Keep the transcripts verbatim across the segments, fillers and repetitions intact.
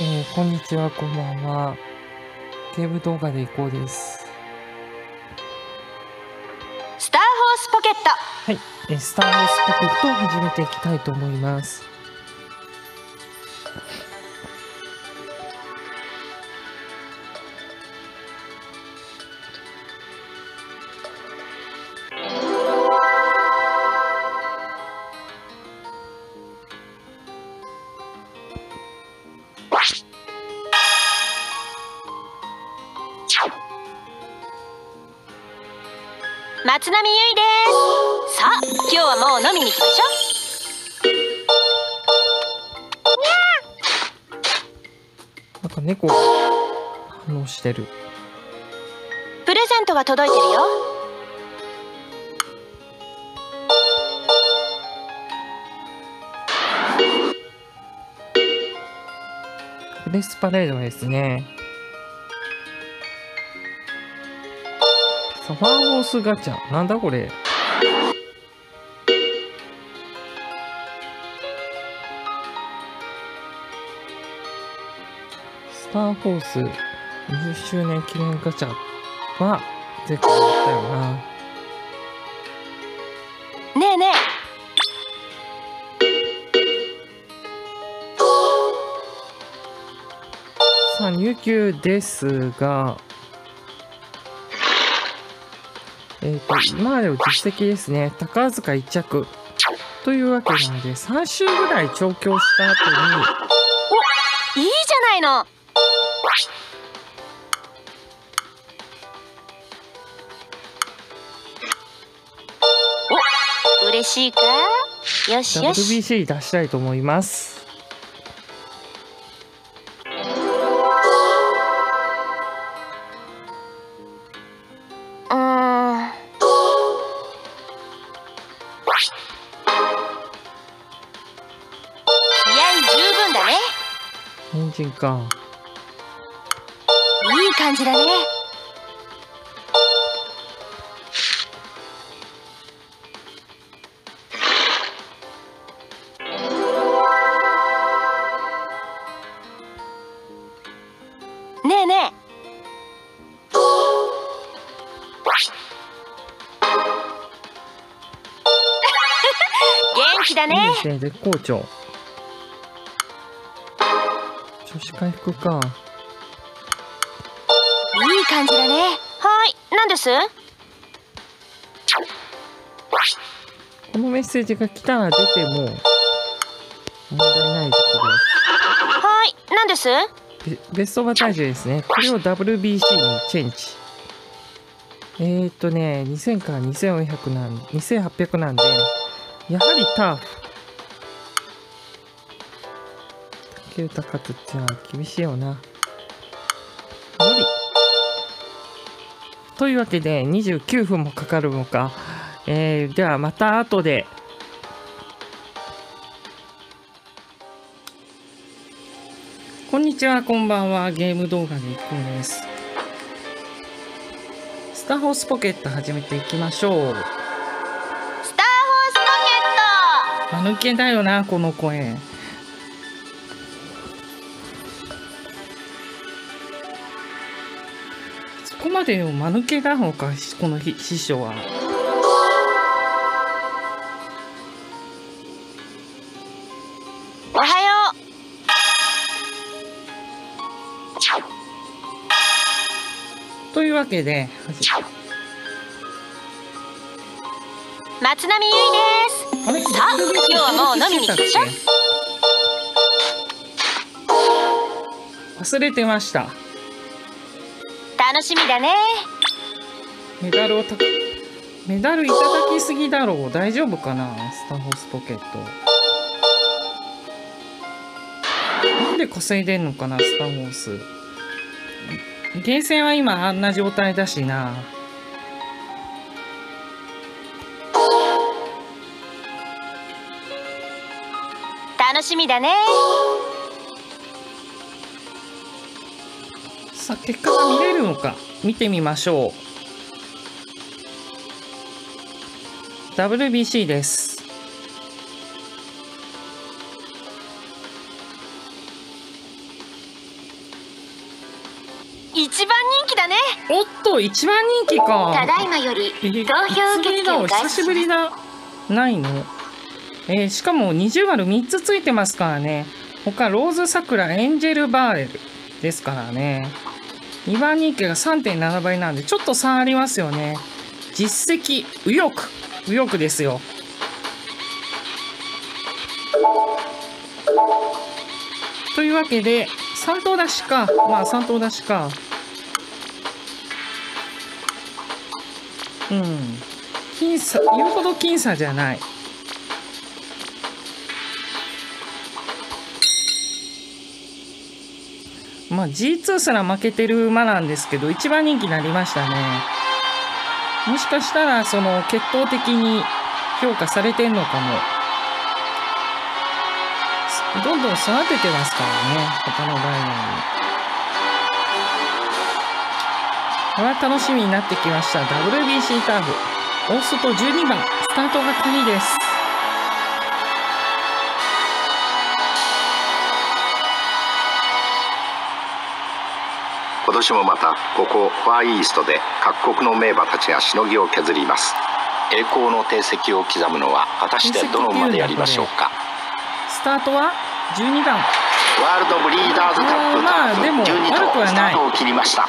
えー、こんにちは、こんばんは。ゲーム動画でいこうです。スターホースポケット。はい、えー、スターホースポケットを始めていきたいと思います。松並ゆいです。さあ、今日はもう飲みに行きましょう。なんか猫反応してる。プレゼントが届いてるよ。クリスパレードですね。サファーホースガチャ、なんだこれ。スターホースにじゅっしゅうねん記念ガチャは絶対だったよな。ねえねえ、さあ入球ですが、えーと今までの実績ですね、宝塚いっ着というわけなので、さん週ぐらい調教した後に、お、いいじゃないの、お、嬉しいか、よしよし ダブリュービーシー 出したいと思います。いい感じだね。ねえねえ、元気だね。いいですね、絶好調。調子回復か。いい感じだね。はい、何です？このメッセージが来たら出ても問題ないです。はい、何です？ベストオブ体重ですね。これを ダブリュービーシー にチェンジ。えーっとね、にせんからにせんよんひゃくなん、にせんはっぴゃくなんで、やはりターフ。豊かとってのは厳しいよな。無理。というわけでにじゅうきゅうふんもかかるのか、えー、ではまた後で。こんにちは、こんばんは。ゲーム動画にいこうです。スターホースポケット始めていきましょう。スターホースポケット、間抜けだよなこの声。ここまでを間抜けなのか、この師匠は。おはよう。というわけで、松並ゆいです。さあ、今日はもう飲みに行きましょう。忘れてました。楽しみだね。メダルをたメダルいただきすぎだろう。大丈夫かな、スターホースポケット。なんで稼いでんのかな、スターホース。ゲーセンは今あんな状態だしな。楽しみだね。さあ、結果が見れるのか見てみましょう。 ダブリュービーシー です。ね。おっといちばん人気か。ただいまより投票受付を開始します。久しぶりだ。ないの。えー、しかもにじゅうまるみっつついてますからね。他ローズさくら、エンジェルバーレルですからね。にばん人気が さんてんなな 倍なんでちょっと差ありますよね。実績右翼右翼ですよ。というわけでさん頭出しか、まあさん頭出しか、うん僅差、言うほど僅差じゃない。まあ ジーツー すら負けてる馬なんですけどいちばん人気になりましたね。もしかしたらその決闘的に評価されてんのかも。どんどん育ててますからね、他のダイナーに。これは楽しみになってきました。 ダブリュービーシー ターフ大外じゅうにばんスタートが鍵です。今年もまたここファーイーストで各国の名馬たちがしのぎを削ります。栄光の定石を刻むのは果たしてどの馬でやりましょうか。スタートはじゅうにばんワールドブリーダーズカップターフじゅうにとうスタートを切りました。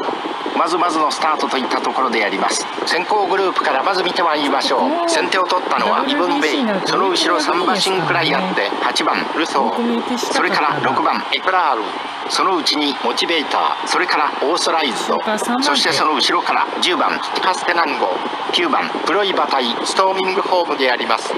まずまずのスタートといったところでやります。先行グループからまず見てまいりましょう。先手を取ったのはイブンベイ、その後ろさんばんシンクライアンではちばんルソー、それからろくばんエプラール、そのうちにモチベーター、それからオーソライズド、そしてその後ろからじゅうばんティカステナンゴ、きゅうばんプロイバ対ストーミングホームであります。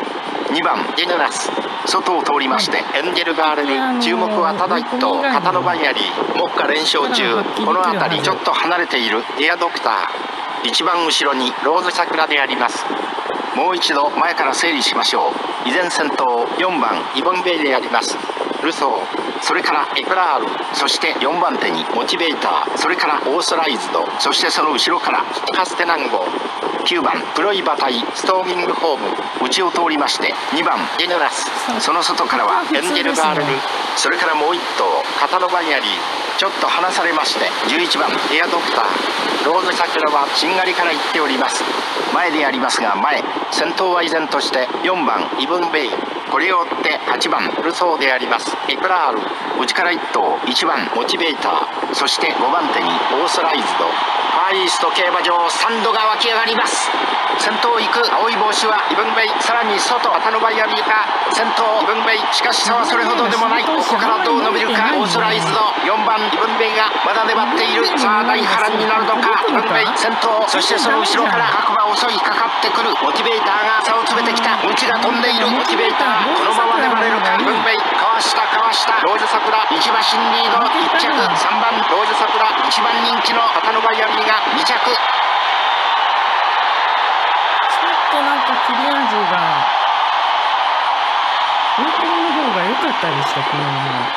にばんディヌラス、外を通りましてエンジェルガーレル、注目はただ一頭カタノバイアリー、目下連勝中、この辺りちょっと離れているディアドクター、いちばん後ろにローズ桜であります。もう一度前から整理しましょう。依然先頭よんばんイボンベイでありますルソー、それからエクラール、そしてよんばん手にモチベーター、それからオーソライズド、そしてその後ろからティカステナンゴ、きゅうばんプロイバ対ストーミングホーム、内を通りましてにばんディヌラス、その外からはエンジェルガール、それからもういっ頭カタノバイアリー、ちょっと離されましてじゅういちばんエアドクター、ローズ桜はしんがりから行っております。前でありますが前、先頭は依然としてよんばんイブンベイ、これを追ってはちばんルソーでありますエプラール、内からいっ頭いちばんモチベーター、そしてごばん手にオーソライズド。ファーイースト競馬場サンドが湧き上がります。先頭行く青い帽子はイブンベイ、さらに外アタノバイアリーか、先頭イブンベイ、しかし差はそれほどでもない。ここからどう伸びるか。オーソライズド、よんばんイブンベイがまだ粘っている。さあ大波乱になるのか。イブンベイ先頭、そしてその後ろから各馬襲いかかってくる。モチベーターが差を詰めてきた。内が飛んでいるモチベーター、このまま粘れるか。イブンベイかわしたかわした。ローズ桜いち馬身リードいっちゃく、さんばんローズ桜いちばん人気のアタノバイアリーがに着。ちょっとなんか切れ味がオープニングの方が良かったでした。このまま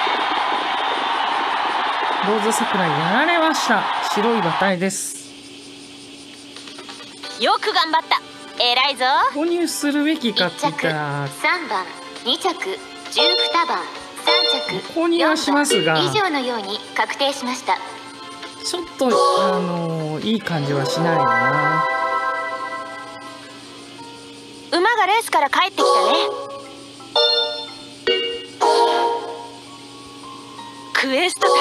ローズ桜やられました。白い馬体です。よく頑張った、偉いぞ。購入するべきかって言ったらさんばんにちゃくじゅうにばんさんちゃく購入はしますが以上のように確定しました。ちょっとあのー、いい感じはしないな。馬がレースから帰ってきたね。クエスト達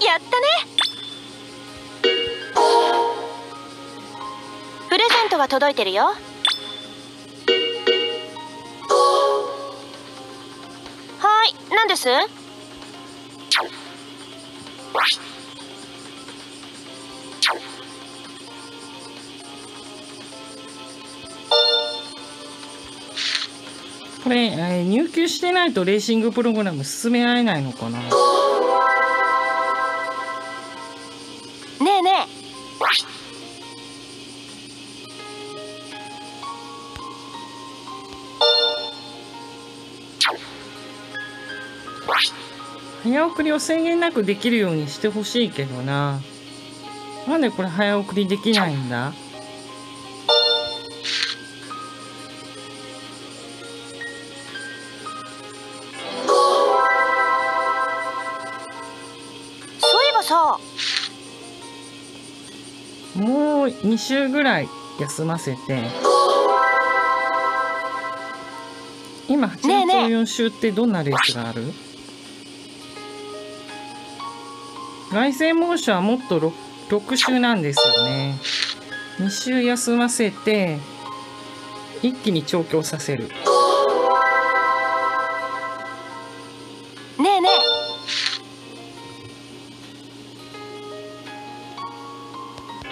成、やったね。プレゼントは届いてるよ。はい、何です？これ、えー、入厩してないとレーシングプログラム進められないのかな。ねえねえ早送りを制限なくできるようにしてほしいけどな。なんでこれ早送りできないんだ。もうに週ぐらい休ませて、今はちがつのよん週ってどんなレースがある？凱旋門賞はもっと ろく, ろく週なんですよね。に週休ませて一気に調教させる。ねえねえ、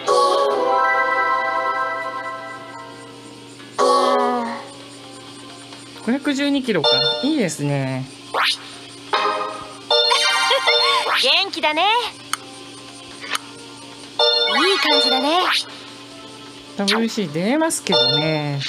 ごひゃくじゅうにキロか、いいですね。元気だね。いい感じだね。ダブルビーシー 出ますけどね。